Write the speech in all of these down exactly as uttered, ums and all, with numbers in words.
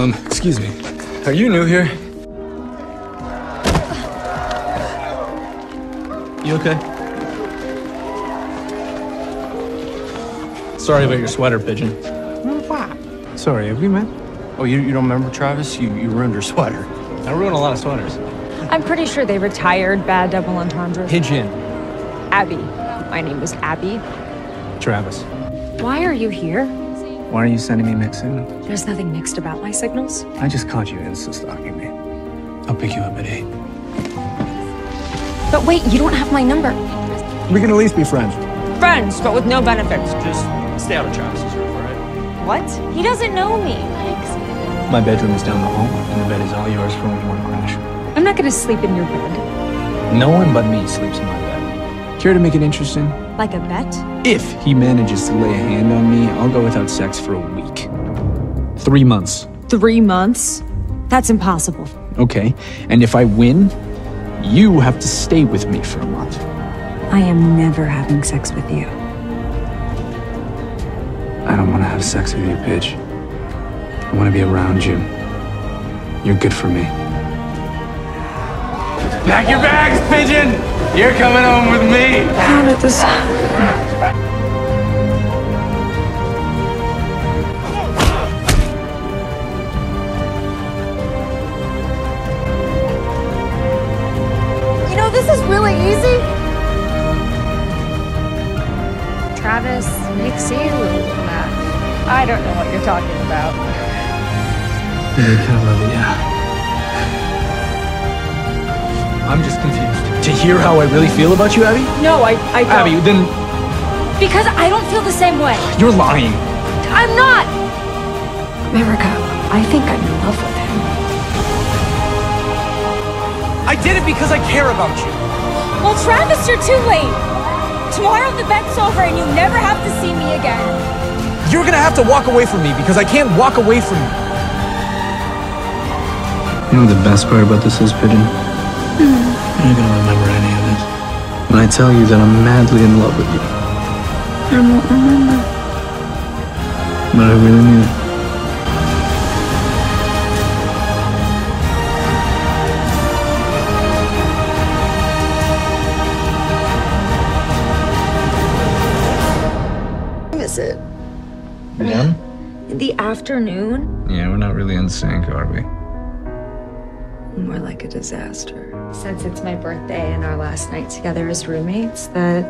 Um, excuse me. Are you new here? You okay? Sorry about your sweater, Pigeon. Sorry, have we met? Oh, you, you don't remember Travis? You, you ruined her sweater. I ruined a lot of sweaters. I'm pretty sure they retired bad double entendres. Pigeon. Abby. My name is Abby. Travis. Why are you here? Why are you sending me mixed signals? There's nothing mixed about my signals. I just caught you insta-stalking me. I'll pick you up at eight. But wait, you don't have my number. We can at least be friends. Friends, but with no benefits. Just stay out of Travis's room, all right? What? He doesn't know me. My bedroom is down the hall, and the bed is all yours for when you want to crash. I'm not gonna sleep in your bed. No one but me sleeps in my bed. Care to make it interesting? Like a bet? If he manages to lay a hand on me, I'll go without sex for a week. Three months. Three months? That's impossible. Okay, and if I win, you have to stay with me for a month. I am never having sex with you. I don't want to have sex with you, Pidge. I want to be around you. You're good for me. Pack your bags, Pigeon! You're coming home with me! How did this happen? You know, this is really easy. Travis, Nixie, Matt. I don't know what you're talking about. They kind of love it, yeah. I'm just confused. To hear how I really feel about you, Abby? No, I, I don't. Abby, then... Because I don't feel the same way. You're lying. I'm not! America, I think I'm in love with him. I did it because I care about you. Well, Travis, you're too late. Tomorrow the bet's over and you never have to see me again. You're gonna have to walk away from me because I can't walk away from you. You know what the best part about this is, Pigeon? You're not gonna remember any of this. When I tell you that I'm madly in love with you, I won't remember. But I really mean it. I miss it. You're done? In the afternoon? Yeah, we're not really in sync, are we? More like a disaster. Since it's my birthday and our last night together as roommates, that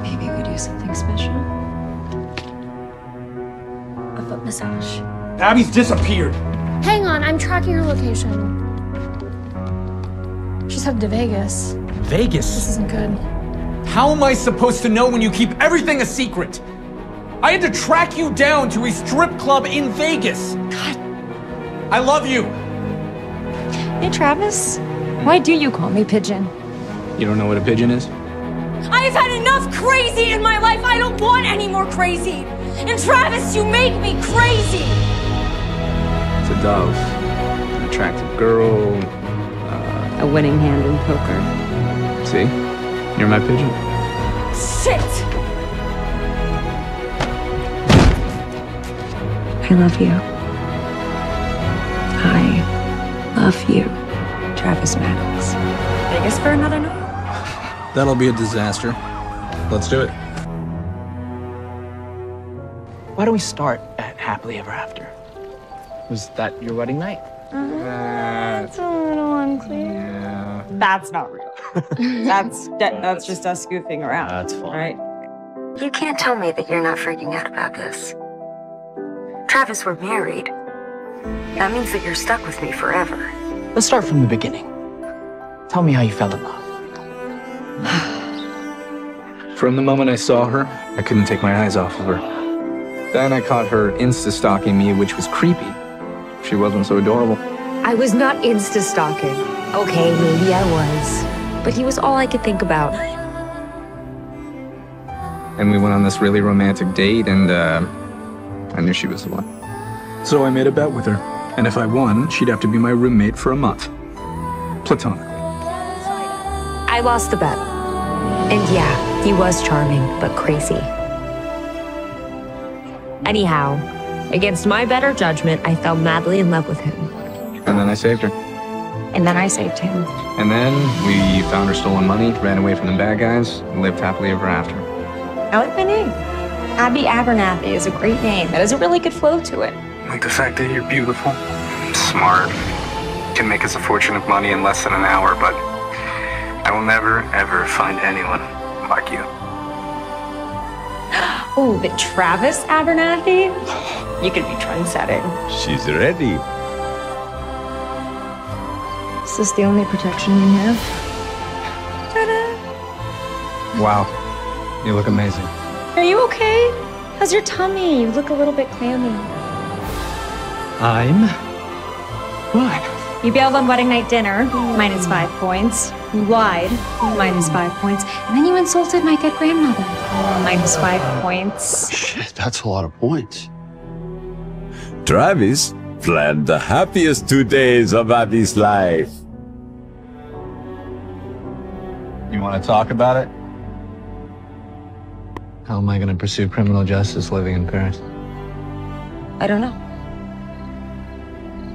maybe we do something special. A foot massage. Abby's disappeared. Hang on, I'm tracking her location. She's headed to Vegas. Vegas? This isn't good. How am I supposed to know when you keep everything a secret? I had to track you down to a strip club in Vegas. God. I love you. Hey, Travis, why do you call me Pigeon? You don't know what a pigeon is? I've had enough crazy in my life. I don't want any more crazy. And Travis, you make me crazy. It's a dove, an attractive girl. Uh, a winning hand in poker. See? You're my pigeon. Shit! I love you. Love you, Travis Maddox. Vegas for another night? That'll be a disaster. Let's do it. Why don't we start at Happily Ever After? Was that your wedding night? Uh, that's a little unclear. Yeah. That's not real. that's that, that's just us goofing around. That's fine. Right? You can't tell me that you're not freaking out about this. Travis, we're married. That means that you're stuck with me forever. Let's start from the beginning. Tell me how you fell in love. From the moment I saw her, I couldn't take my eyes off of her. Then I caught her insta-stalking me, which was creepy. She wasn't so adorable. I was not insta-stalking. Okay, maybe I was. But he was all I could think about. And we went on this really romantic date, and uh, I knew she was the one. So I made a bet with her, and if I won, she'd have to be my roommate for a month. Platonic. I lost the bet. And yeah, he was charming, but crazy. Anyhow, Against my better judgment, I fell madly in love with him. And then I saved her. And then I saved him. And then we found her stolen money, ran away from the bad guys, and lived happily ever after. I like my name. Abby Abernathy is a great name. That has a really good flow to it. Like the fact that you're beautiful, smart, can make us a fortune of money in less than an hour, but I will never, ever find anyone like you. Oh, the Travis Abernathy? You could be trendsetting. She's ready. Is this the only protection you have? Ta-da! Wow, you look amazing. Are you okay? How's your tummy? You look a little bit clammy. I'm... what? You bailed on wedding night dinner, minus five points. You lied, minus five points. And then you insulted my dead grandmother, minus five points. Shit, that's a lot of points. Travis planned the happiest two days of Abby's life. You want to talk about it? How am I going to pursue criminal justice living in Paris? I don't know.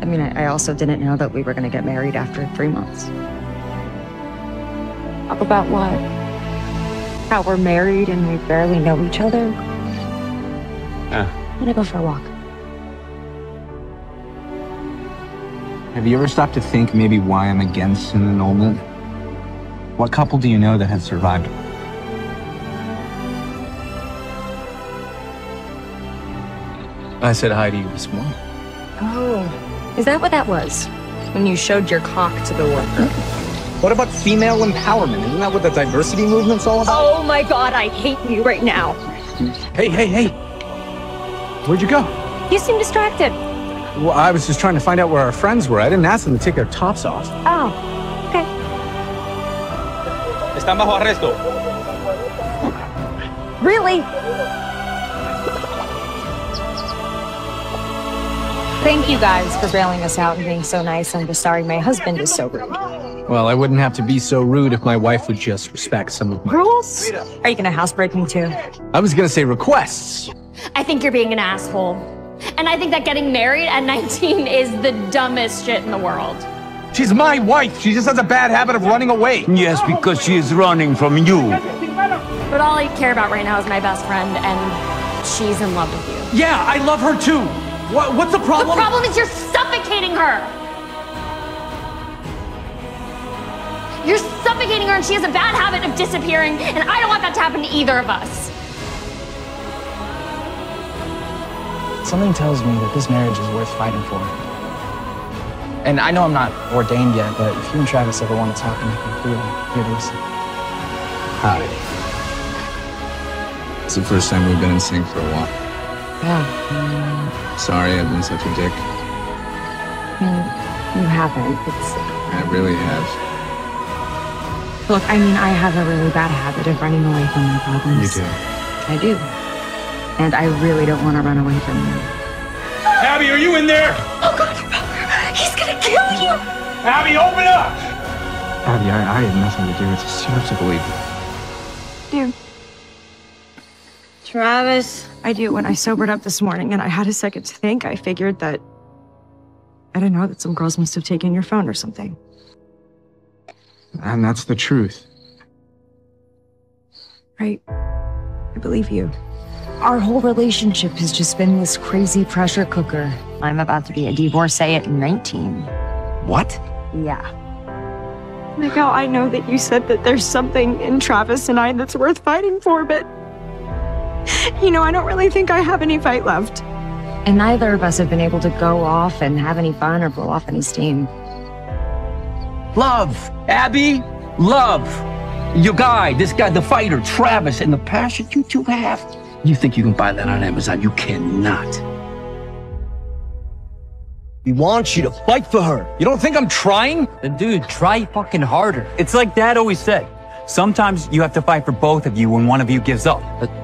I mean, I also didn't know that we were going to get married after three months. Talk about what? How we're married and we barely know each other? Uh. I'm going to go for a walk. Have you ever stopped to think maybe why I'm against an annulment? What couple do you know that has survived? I said hi to you this morning. Oh. Is that what that was? When you showed your cock to the worker? What about female empowerment? Isn't that what the diversity movement's all about? Oh my God, I hate you right now. Hey, hey, hey. Where'd you go? You seem distracted. Well, I was just trying to find out where our friends were. I didn't ask them to take their tops off. Oh, okay. Están bajo arresto. Really? Thank you guys for bailing us out and being so nice. I'm just sorry my husband is so rude. Well, I wouldn't have to be so rude if my wife would just respect some of my rules. Are you gonna housebreak me too? I was gonna say requests. I think you're being an asshole. And I think that getting married at nineteen is the dumbest shit in the world. She's my wife. She just has a bad habit of running away. Yes, because she is running from you. But all I care about right now is my best friend, and she's in love with you. Yeah, I love her too. What, what's the problem? The problem is you're suffocating her! You're suffocating her, and she has a bad habit of disappearing, and I don't want that to happen to either of us. Something tells me that this marriage is worth fighting for. And I know I'm not ordained yet, but if you and Travis ever want to talk and make me feel, here to listen. Howdy. It's the first time we've been in sync for a while. Yeah. Sorry, I've been such a dick. I mean, you haven't. It's... I really have. Look, I mean, I have a really bad habit of running away from my problems. You do. I do. And I really don't want to run away from you. Abby, are you in there? Oh, God, your brother. He's going to kill you. Abby, open up. Abby, I, I had nothing to do with this. You have to believe me. Dear. Travis. I do. When I sobered up this morning and I had a second to think, I figured that, I don't know, that some girls must have taken your phone or something. And that's the truth. Right. I believe you. Our whole relationship has just been this crazy pressure cooker. I'm about to be a divorcee at nineteen. What? Yeah. Miguel, I know that you said that there's something in Travis and I that's worth fighting for, but... you know, I don't really think I have any fight left. And neither of us have been able to go off and have any fun or blow off any steam. Love, Abby, love. Your guy, this guy, the fighter, Travis, and the passion you two have. You think you can buy that on Amazon? You cannot. We want you to fight for her. You don't think I'm trying? Then dude, try fucking harder. It's like Dad always said. Sometimes you have to fight for both of you when one of you gives up. But